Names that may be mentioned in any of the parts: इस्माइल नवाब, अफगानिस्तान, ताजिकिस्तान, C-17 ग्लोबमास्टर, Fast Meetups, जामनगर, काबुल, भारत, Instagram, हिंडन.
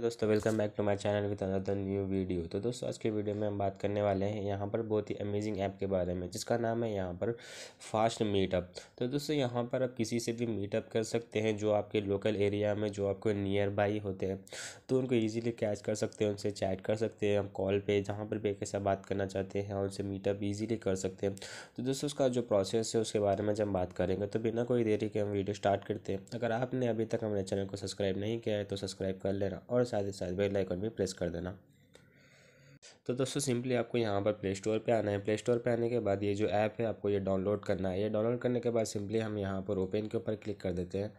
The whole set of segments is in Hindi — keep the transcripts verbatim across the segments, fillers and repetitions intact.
दोस्तों welcome back to my channel with another new video. तो दोस्तों आज के वीडियो में हम बात करने वाले हैं यहाँ पर बहुत ही अमेजिंग ऐप के बारे में जिसका नाम है यहाँ पर फास्ट मीटअप। तो दोस्तों यहाँ पर आप किसी से भी मीटअप कर सकते हैं जो आपके लोकल एरिया में जो आपको नियर बाई होते हैं, तो उनको ईजिली कैच कर सकते हैं, उनसे चैट कर सकते हैं, हम कॉल पर जहाँ पर भी एक ऐसा बात करना चाहते हैं उनसे मीटअप ईजिली कर सकते हैं। तो दोस्तों उसका जो प्रोसेस है उसके बारे में जब हम बात करेंगे तो बिना कोई देरी के हम वीडियो स्टार्ट करते हैं। अगर आपने अभी तक हमारे चैनल को सब्सक्राइब नहीं किया है तो सब्सक्राइब कर लेना और साथ ही साथ बेल आइकन भी प्रेस कर देना। तो दोस्तों सिंपली आपको यहाँ पर प्ले स्टोर पे आना है। प्ले स्टोर पे आने के बाद ये जो ऐप है आपको ये डाउनलोड करना है। ये डाउनलोड करने के बाद सिंपली हम यहाँ पर ओपन के ऊपर क्लिक कर देते हैं।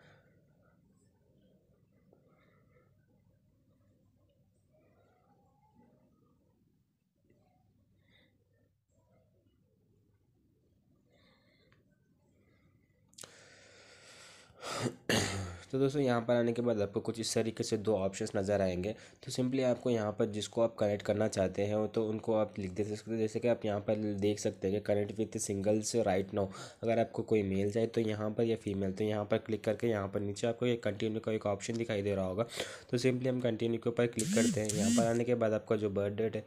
तो दोस्तों यहाँ पर आने के बाद आपको कुछ इस तरीके से दो ऑप्शंस नज़र आएंगे। तो सिंपली आपको यहाँ पर जिसको आप कनेक्ट करना चाहते हैं तो उनको आप लिख दे सकते हैं, जैसे कि आप यहाँ पर देख सकते हैं कि कनेक्ट विथ सिंगल से राइट नाउ। अगर आपको कोई मेल चाहिए तो यहाँ पर, या फीमेल तो यहाँ पर क्लिक करके यहाँ पर नीचे आपको ये कंटिन्यू का एक ऑप्शन दिखाई दे रहा होगा। तो सिंपली हम कंटिन्यू के ऊपर क्लिक करते हैं। यहाँ पर आने के बाद आपका जो बर्थ डेट है,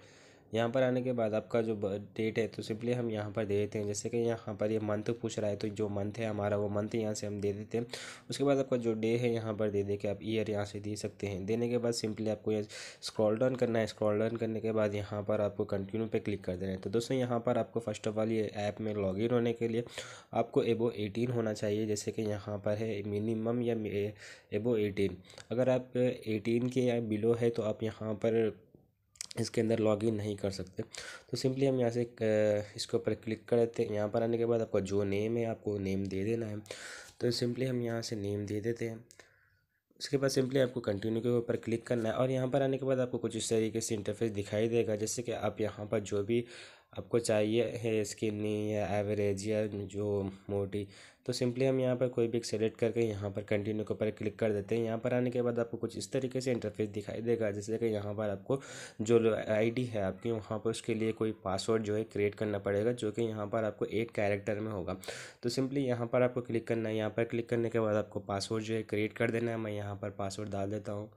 यहाँ पर आने के बाद आपका जो डेट है तो सिंपली हम यहाँ पर दे देते हैं, जैसे कि यहाँ पर ये यह मंथ पूछ रहा है तो जो मंथ है हमारा वो मंथ यहाँ से हम दे देते हैं। उसके बाद आपका जो डे है यहाँ पर दे दे के आप ईयर यहाँ से दे सकते हैं। देने के बाद सिंपली आपको ये स्क्रॉल डाउन करना है। स्क्रॉल डाउन करने के बाद यहाँ पर आपको कंटिन्यू पे क्लिक कर देना है। तो दोस्तों यहाँ पर आपको फर्स्ट ऑफ ऑल ये ऐप में लॉग इन होने के लिए आपको एबो एटीन होना चाहिए, जैसे कि यहाँ पर है मिनिमम या एबो एटीन। अगर आप एटीन के या बिलो है तो आप यहाँ पर इसके अंदर लॉगिन नहीं कर सकते। तो सिंपली हम यहाँ से इसके ऊपर क्लिक कर देते हैं। यहाँ पर आने के बाद आपका जो नेम है आपको नेम दे देना है। तो सिंपली हम यहाँ से नेम दे देते हैं। उसके बाद सिंपली आपको कंटिन्यू के ऊपर क्लिक करना है और यहाँ पर आने के बाद आपको कुछ इस तरीके से इंटरफेस दिखाई देगा, जैसे कि आप यहाँ पर जो भी आपको चाहिए है स्किन या एवरेज या जो मोटी, तो सिंपली हम यहाँ पर कोई भी एक सेलेक्ट करके यहाँ पर कंटिन्यू के ऊपर क्लिक कर देते हैं। यहाँ पर आने के बाद आपको कुछ इस तरीके से इंटरफेस दिखाई देगा, जैसे कि यहाँ पर आपको जो आईडी है आपकी वहाँ पर उसके लिए कोई पासवर्ड जो है क्रिएट करना पड़ेगा, जो कि यहाँ पर आपको एट कैरेक्टर में होगा। तो सिंपली यहाँ पर आपको क्लिक करना है। यहाँ पर क्लिक करने के बाद आपको पासवर्ड जो है क्रिएट कर देना है। मैं यहाँ पर पासवर्ड डाल देता हूँ।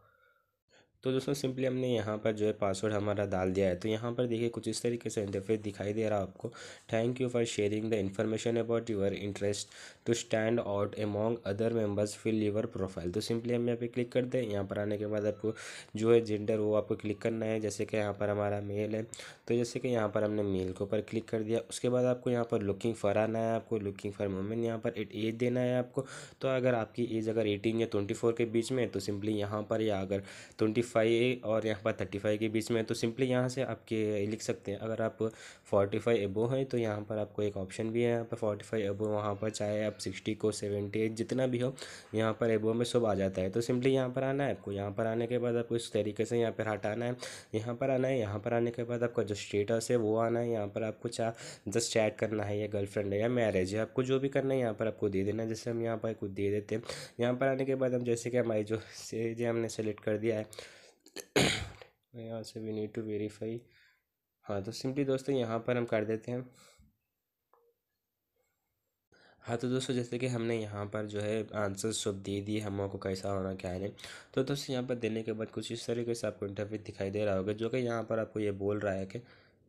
तो दोस्तों सिंपली हमने यहाँ पर जो है पासवर्ड हमारा डाल दिया है। तो यहाँ पर देखिए कुछ इस तरीके से इंटरफेस दिखाई दे रहा है आपको। Thank you for sharing the information about your interest to stand out among other members fill your profile. तो सिंपली हम यहाँ पे क्लिक करते हैं। यहाँ पर आने के बाद आपको जो है जेंडर वो आपको क्लिक करना है, जैसे कि यहाँ पर हमारा मेल है तो जैसे कि यहाँ पर हमने मेल के ऊपर क्लिक कर दिया। उसके बाद आपको यहाँ पर लुकिंग फॉर आना है, आपको लुकिंग फॉर वुमेन यहाँ पर एज देना है आपको। तो अगर आपकी एज अगर एटीन या ट्वेंटी फोर के बीच में तो सिंपली यहाँ पर, या अगर ट्वेंटी फाइव और यहाँ पर थर्टी फाइव के बीच में तो सिंपली यहाँ से आपके लिख सकते हैं। अगर आप फोर्टी फाइव एबो हैं तो यहाँ पर आपको एक ऑप्शन भी है, यहाँ पर फोर्टी फाइव एबो, वहाँ पर चाहे आप सिक्सटी को सेवेंटी एट जितना भी हो यहाँ पर एबो में सब आ जाता है। तो सिंपली यहाँ पर आना है आपको। यहाँ पर आने के बाद आपको इस तरीके से यहाँ पर हटाना है, यहाँ पर आना है। यहाँ पर आने के बाद आपका जो स्टेटस है वो आना है। यहाँ पर आपको चा जस्ट चैट करना है, या गर्लफ्रेंड है या मैरिज है, आपको जो भी करना है यहाँ पर आपको दे देना है। जैसे हम यहाँ पर कुछ दे देते हैं। यहाँ पर आने के बाद हम जैसे कि हमारी जो एज है हमने सेलेक्ट कर दिया है। यहाँ से वी नीड टू वेरीफाई, हाँ तो सिंपली दोस्तों यहाँ पर हम कर देते हैं। हाँ तो दोस्तों जैसे कि हमने यहाँ पर जो है आंसर सब दे दिए हम को कैसा होना क्या है। तो दोस्तों यहाँ पर देने के बाद कुछ इस तरीके से आपको इंटरव्यू दिखाई दे रहा होगा, जो कि यहाँ पर आपको ये बोल रहा है कि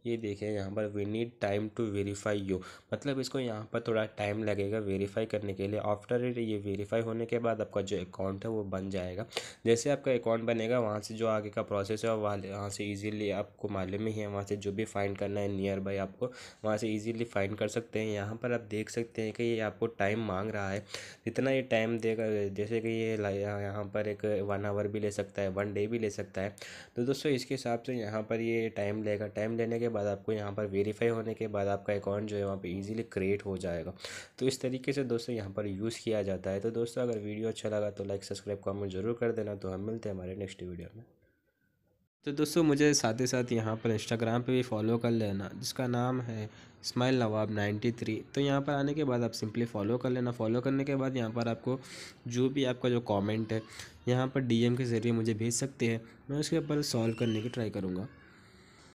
ये देखिए यहाँ पर we need time to verify you, मतलब इसको यहाँ पर थोड़ा टाइम लगेगा वेरीफाई करने के लिए। आफ्टर इट ये वेरीफाई होने के बाद आपका जो अकाउंट है वो बन जाएगा। जैसे आपका अकाउंट बनेगा वहाँ से जो आगे का प्रोसेस है वहाँ से इजीली आपको मालूम ही है, वहाँ से जो भी फाइंड करना है नियर बाई आपको वहाँ से इजीली फाइंड कर सकते हैं। यहाँ पर आप देख सकते हैं कि ये आपको टाइम मांग रहा है, जितना ये टाइम देगा, जैसे कि ये यहाँ पर एक वन आवर भी ले सकता है, वन डे भी ले सकता है। तो दोस्तों इसके हिसाब से यहाँ पर ये टाइम लेगा। टाइम लेने के बाद आपको यहाँ पर वेरीफाई होने के बाद आपका अकाउंट जो है वहाँ पे इजीली क्रिएट हो जाएगा। तो इस तरीके से दोस्तों यहाँ पर यूज़ किया जाता है। तो दोस्तों अगर वीडियो अच्छा लगा तो लाइक सब्सक्राइब कमेंट जरूर कर देना। तो हम मिलते हैं हमारे नेक्स्ट वीडियो में। तो दोस्तों मुझे साथ ही साथ यहाँ पर इंस्टाग्राम पे भी फॉलो कर लेना, जिसका नाम है इस्माइल नवाब नाइन्टी थ्री। तो यहाँ पर आने के बाद आप सिंपली फॉलो कर लेना। फॉलो करने के बाद यहाँ पर आपको जो भी आपका जो कॉमेंट है यहाँ पर डी एम के ज़रिए मुझे भेज सकते हैं, मैं उसके ऊपर सॉल्व करने की ट्राई करूँगा।